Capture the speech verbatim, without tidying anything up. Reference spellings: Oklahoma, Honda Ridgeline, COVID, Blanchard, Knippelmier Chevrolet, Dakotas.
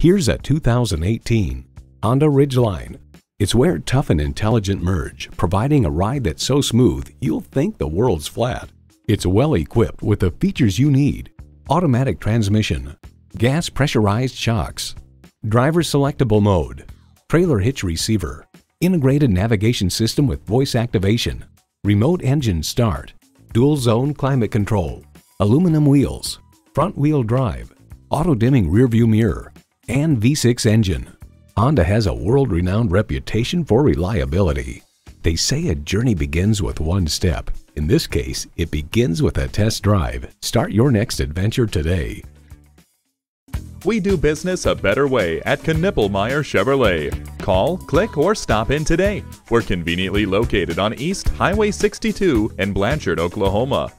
Here's a two thousand eighteen Honda Ridgeline. It's where tough and intelligent merge, providing a ride that's so smooth you'll think the world's flat. It's well equipped with the features you need: automatic transmission, gas pressurized shocks, driver selectable mode, trailer hitch receiver, integrated navigation system with voice activation, remote engine start, dual zone climate control, aluminum wheels, front wheel drive, auto dimming rear view mirror, and V six engine. Honda has a world-renowned reputation for reliability. They say a journey begins with one step. In this case, it begins with a test drive. Start your next adventure today. We do business a better way at Knippelmier Chevrolet. Call, click, or stop in today. We're conveniently located on East Highway sixty-two in Blanchard, Oklahoma.